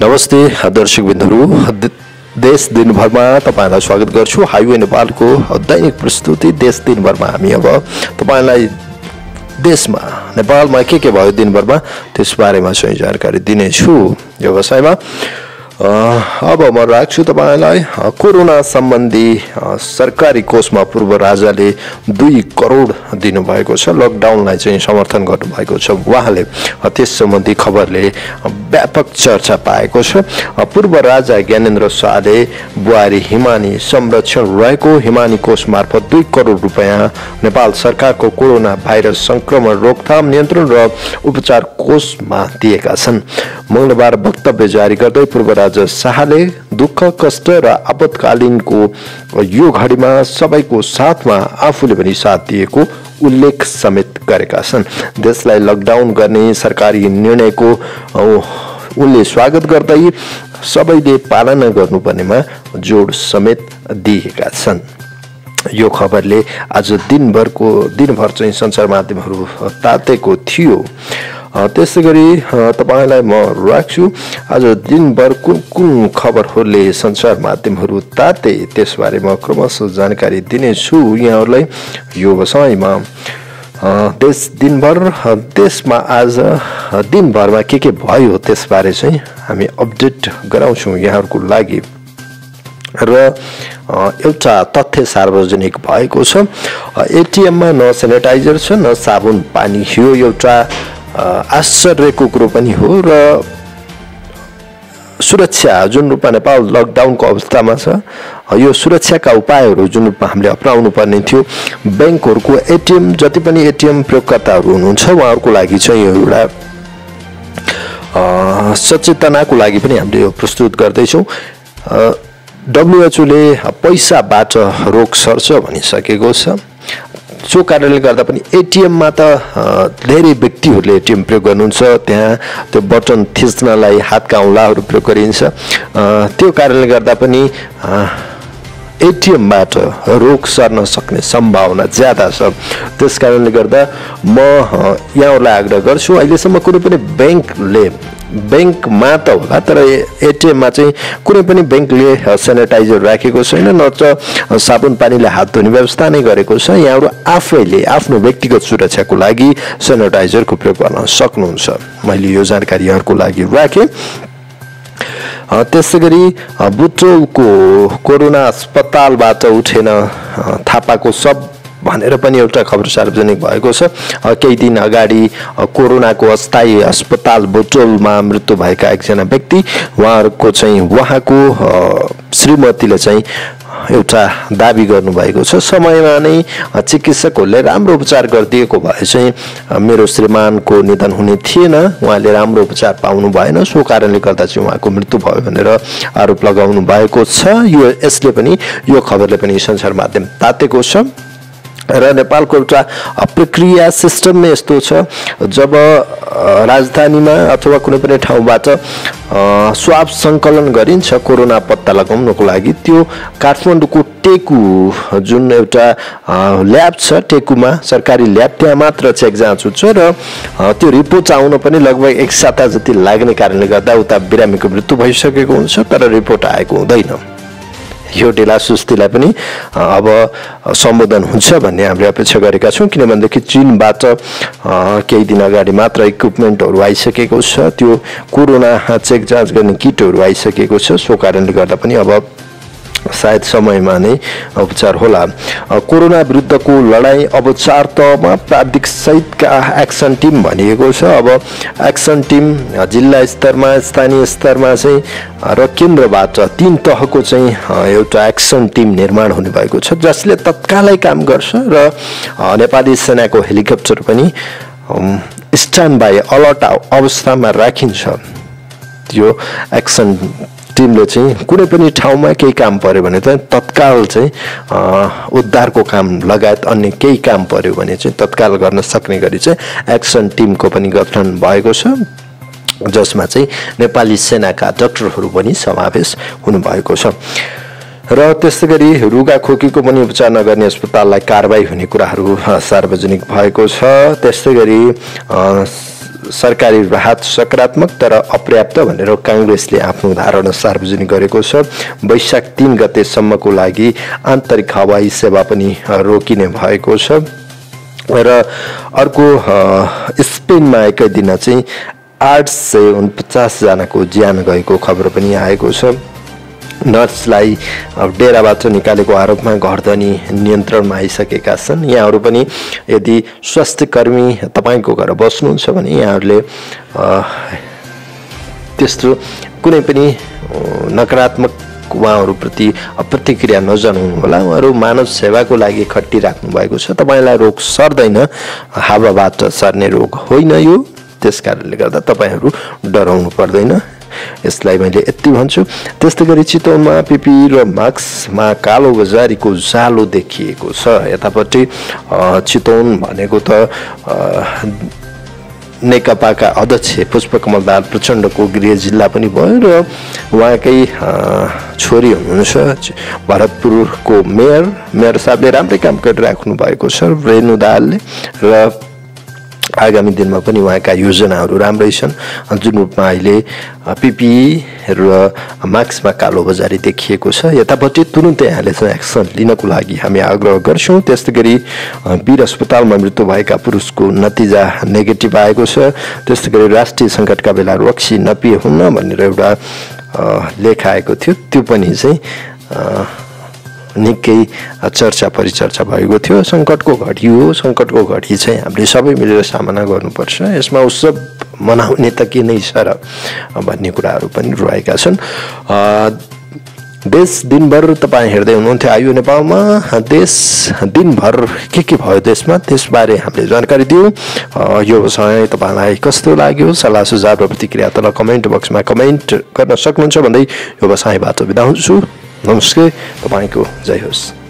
नमस्ते दर्शक बिन्दुहरु, देश दिनभर में तपाईलाई स्वागत गर्छु। हाईवे नेपाल को दैनिक प्रस्तुति देश दिनभर में हामी अब तपाईलाई देश में नेपाल में के भयो दिनभर में त्यस बारे में सही जानकारी दिने छु। यो विषयमा अब म राख्छु तपाईलाई कोरोना संबंधी सरकारी कोष में पूर्व राजाले 2 करोड़ दिनुभएको छ। लकडाउनलाई चाहिँ समर्थन गर्नुभएको छ उहाँले। त्यस सम्बन्धी खबरले व्यापक चर्चा पाएको छ। पूर्व राजा ज्ञानेन्द्र शाहले बुहारी हिमानी संरक्षण रहेको हिमानी कोष मार्फत 2 करोड़ रुपैयाँ नेपाल सरकारको कोरोना भाइरस संक्रमण रोकथाम नियन्त्रण र उपचार कोषमा दिएका छन्। मंगलबार वक्तव्य जारी गर्दै पूर्व राजा शाहले दुःख कष्ट र आपतकालीनको यो घडीमा सबैको साथमा आफूले पनि साथ दिएको उल्लेख समेत गरेका छन्। देशलाई लकडाउन गर्ने सरकारी निर्णयको उनले स्वागत गर्दै सबैले पालना गर्नुपर्नेमा जोड समेत दिएका छन्। यो खबरले आज दिनभर चाहिँ सञ्चार माध्यमहरू तातेको थियो। त्यसै गरी तपाईलाई म राख्छु आज दिनभर कुन कुन खबरहरूले सञ्चार माध्यमहरू ताते, त्यसबारे म क्रमशः जानकारी दिनेछु यहाँहरूलाई यो विषयमा। देशमा आज दिनभरमा के भयो त्यसबारे चाहिँ हामी अपडेट गराउँछौँ यहाँहरूको लागि। र एउटा तथ्य सार्वजनिक भएको छ, एटीएममा न सेनिटाइजर छ न साबुन पानी। यो एउटा आश्चर्यको कुरो पनि हो। र सुरक्षा जुन रूपमा नेपाल लकडाउनको अवस्थामा छ, यो सुरक्षाका उपायहरू जुन रूपमा हामीले अपनाउनु पर्ने थियो। ब्याङ्कहरूको एटीएम, जति पनि एटीएम प्रयोगकर्ताहरू हुनुहुन्छ उहाँहरूको लागि चाहिँ एउटा सचेतनाको लागि पनि हामीले यो प्रस्तुत गर्दैछौँ। डब्लुएचओले पैसाबाट रोग सर्छ भनिसकेको छ। सो कारणले गर्दा पनि एटीएममा त धेरै व्यक्तिहरूले एटीएम प्रयोग गर्नुहुन्छ। त्यहाँ त्यो बटन थिच्नलाई हातका औँलाहरू प्रयोग गरिन्छ। त्यो कारणले गर्दा पनि एटीएमबाट रोग सर्न सक्ने सम्भावना ज्यादा छ। त्यस कारणले गर्दा म यहाँहरूलाई आग्रह गर्छु, अहिलेसम्म कुनै पनि ब्याङ्कमा त होला तर एटीएममा चाहिँ कुनै पनि ब्याङ्कले सेनिटाइजर राखेको छैन न त साबुन पानीले हात धुने व्यवस्था नै गरेको छ। यहाँहरू आफैले आफ्नो व्यक्तिगत सुरक्षाको लागि सेनिटाइजरको प्रयोग गर्न सक्नुहुन्छ। मैले यो जानकारी यहाँहरूको लागि राखेँ। त्यसै गरी बुटोलको कोरोना अस्पतालबाट उठेन थापाको सब भनेर पनि एउटा खबर सार्वजनिक भएको छ। केही दिन अगाडि कोरोनाको अस्थायी अस्पताल बुटोलमा मृत्यु भएका एकजना व्यक्ति उहाँको श्रीमतीले चाहिँ एउटा दाबी गर्नुभएको छ, समयमा नै चिकित्सकहरूले राम्रो उपचार गरिदिएको भए चाहिँ मेरो श्रीमानको निधन हुने थिएन, उहाँले राम्रो उपचार पाउनु भएन, सो कारणले गर्दा चाहिँ उहाँको मृत्यु भयो भनेर आरोप लगाउनु भएको छ। यसले पनि यो खबरले पनि सञ्चार माध्यम तातेको छ। र नेपालको एउटा प्रक्रिया सिस्टम नै यस्तो छ, जब राजधानीमा अथवा कुनै पनि ठाउँबाट स्वाब सङ्कलन गरिन्छ कोरोना पत्ता लगाउनको लागि, त्यो काठमाडौँको टेकु जुन एउटा ल्याब छ, टेकुमा सरकारी ल्याब, त्यहाँ मात्र चेक जाँच हुन्छ र त्यो रिपोर्ट आउन पनि लगभग 1 साता जति लाग्ने कारणले गर्दा उता बिरामीको मृत्यु भइसकेको हुन्छ तर रिपोर्ट आएको हुँदैन। यो ढिला सुस्तीलाई पनि अब सम्बोधन हुन्छ भन्ने हामीले अपेक्षा गरेका छौँ, किनभनेदेखि चीनबाट केही दिन अगाडि मात्र इक्विपमेन्टहरू आइसकेको छ, त्यो कोरोना चेक जाँच गर्ने किटहरू आइसकेको छ। सो कारणले गर्दा पनि अब सायद समयमा नै उपचार होला। कोरोना विरुद्धको लडाईँ अब 4 तहमा प्राविधिक सहितका एक्सन टिम भनिएको छ। अब एक्सन टिम जिल्ला स्तरमा, स्थानीय स्तरमा चाहिँ र केन्द्रबाट 3 तहको चाहिँ एउटा एक्सन टिम निर्माण हुने भएको छ, जसले तत्कालै काम गर्छ र नेपाली सेनाको हेलिकप्टर पनि स्ट्यान्ड बाई अलर्ट अवस्थामा राखिन्छ। यो एक्सन टिमले चाहिँ कुनै पनि ठाउँमा केही काम पर्यो भने तत्काल चाहिँ उद्धारको काम लगायत अन्य केही काम पर्यो भने चाहिँ तत्काल गर्न सक्ने गरी चाहिँ एक्सन टिमको पनि गठन भएको छ, जसमा चाहिँ नेपाली सेनाका डाक्टरहरू पनि समावेश हुनुभएको छ। र त्यसै गरी रुगाखोकीको पनि उपचार नगर्ने अस्पताललाई कारबाही हुने कुराहरू सार्वजनिक भएको छ। त्यसै गरी सरकारी राहत सकारात्मक तर अपर्याप्त भनेर कांग्रेसले आफ्नो धारणा सार्वजनिक गरेको छ। वैशाख 3 गतेसम्मको लागि आन्तरिक हवाई सेवा पनि रोकिने भएको छ। र अर्को स्पेनमा एकै दिन चाहिँ 849 जनाको ज्यान गएको खबर पनि आएको छ। नर्सलाई डेराबाट निकालेको आरोपमा घरधनी नियन्त्रणमा आइसकेका छन्। यहाँहरु पनि यदि स्वास्थ्यकर्मी तपाईको घर बस्नुहुन्छ भने यहाँहरुले त्यस्तो कुनै पनि नकारात्मक उहाँहरु प्रति प्रतिक्रिया नजनाउनु होला। उहाँहरु मानव सेवाको लागि खट्टी राख्नु भएको छ। तपाईलाई रोग सर्दैन, हावाबाट सर्ने रोग होइन यो। त्यसकारणले गर्दा तपाईहरु डराउनु पर्दैन। यसलाई मैले यति भन्छु। त्यस्तै गरी चितौनमा पीपी र मास्कमा कालो बजारीको जालो देखिएको छ। यतापट्टि चितौन भनेको त नेकपाका अध्यक्ष पुष्पकमल दाहाल प्रचण्डको गृह जिल्ला पनि भयो र उहाँकै छोरी हुनुहुन्छ भरतपुरको मेयर साहबले राम्रै काम गरिराख्नु भएको छ रेणु दाहालले। र आगामी दिनमा पनि उहाँका योजनाहरू राम्रै छन्। जुन रूपमा अहिले पीपीई र मास्कमा कालोबजारी देखिएको छ यतापट्टि तुरुन्तै यहाँले एक्सन लिनको लागि हामी आग्रह गर्छौँ। त्यस्तै गरी वीर अस्पतालमा मृत्यु भएका पुरुषको नतिजा नेगेटिभ आएको छ। त्यस्तै गरी राष्ट्रिय सङ्कटका बेला रक्सी नपिए हुन्न भनेर एउटा लेख आएको थियो, त्यो पनि चाहिँ निकै चर्चा परिचर्चा भएको थियो। सङ्कटको घडी चाहिँ हामीले सबै मिलेर सामना गर्नुपर्छ। यसमा उत्सव मनाउने त के नै छ र भन्ने कुराहरू पनि रहेका छन्। देश दिनभर तपाईँ हेर्दै हुनुहुन्थ्यो आयु नेपालमा। देश दिनभर के भयो देशमा, त्यसबारे हामीले जानकारी दियौँ। यो समय तपाईँलाई कस्तो लाग्यो? सल्लाह सुझाव र प्रतिक्रिया तल कमेन्ट बक्समा कमेन्ट गर्न सक्नुहुन्छ भन्दै यो बसाइबाट बिदा हुन्छु। नमस्ते, तपाईको जय होस्।